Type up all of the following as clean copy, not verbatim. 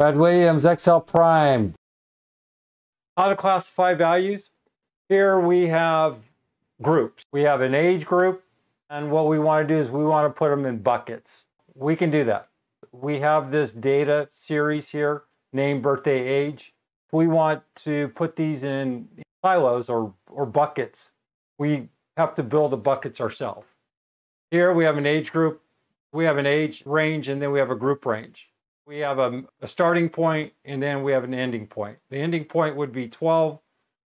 Brad Williams, Excel Prime. How to classify values. Here we have groups. We have an age group, and what we want to do is we want to put them in buckets. We can do that. We have this data series here named birthday age. If we want to put these in silos or buckets, we have to build the buckets ourselves. Here we have an age group, we have an age range, and then we have a group range. We have a starting point, and then we have an ending point. The ending point would be 12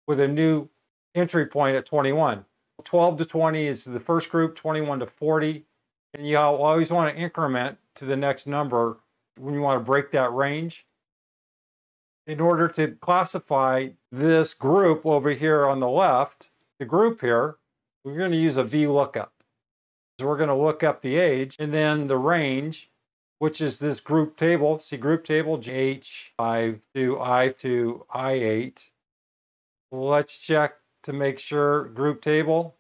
with a new entry point at 21. 12 to 20 is the first group, 21 to 40. And you always want to increment to the next number when you want to break that range. In order to classify this group over here on the left, the group here, we're going to use a VLOOKUP. So we're going to look up the age and then the range, which is this group table. See group table, H5 to I2, I8. Let's check to make sure group table.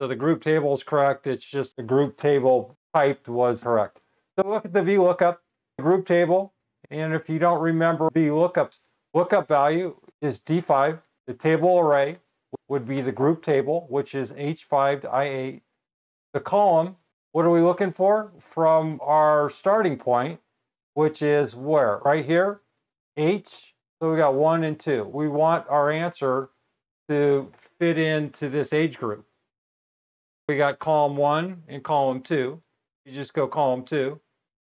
So the group table is correct. It's just the group table typed was correct. So look at the VLOOKUP, group table. And if you don't remember VLOOKUPs, lookup value is D5. The table array would be the group table, which is H5 to I8. The column, what are we looking for? From our starting point, which is where? Right here, H. So we got 1 and 2. We want our answer to fit into this age group. We got column 1 and column 2. You just go column 2.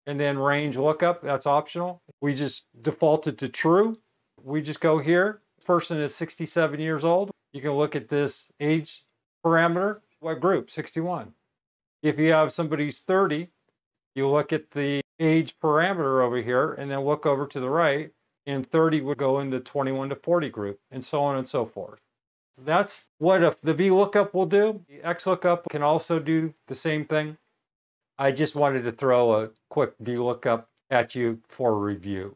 And then range lookup, that's optional. We just defaulted to true. We just go here. Person is 67 years old. You can look at this age parameter. What group? 61. If you have somebody's 30, you look at the age parameter over here and then look over to the right, and 30 would go in the 21 to 40 group, and so on and so forth. That's what the VLOOKUP will do. The XLOOKUP can also do the same thing. I just wanted to throw a quick VLOOKUP at you for review.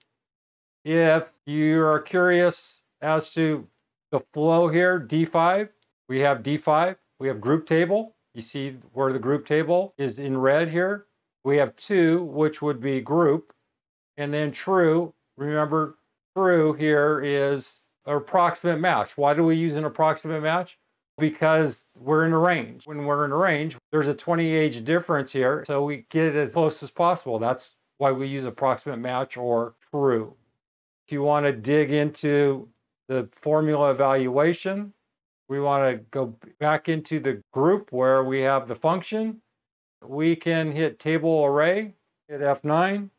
If you are curious as to the flow here, D5, we have D5, we have group table. You see where the group table is in red here. We have 2, which would be group, and then true. Remember, true here is an approximate match. Why do we use an approximate match? Because we're in a range. When we're in a range, there's a 20 age difference here, so we get it as close as possible. That's why we use approximate match or true. If you want to dig into the formula evaluation, we want to go back into the group where we have the function. We can hit table array, hit F9.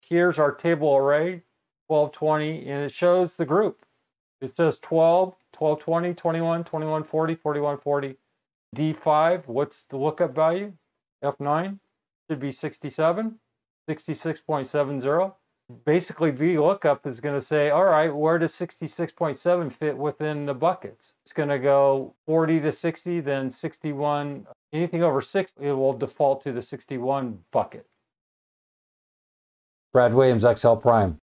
Here's our table array, 1220, and it shows the group. It says 12, 1220, 21, 2140, 4140, D5. What's the lookup value? F9 should be 67, 66.70. Basically, VLOOKUP is going to say, all right, where does 66.7 fit within the buckets? It's going to go 40 to 60, then 61. Anything over 60, it will default to the 61 bucket. Brad Williams, Excel Prime.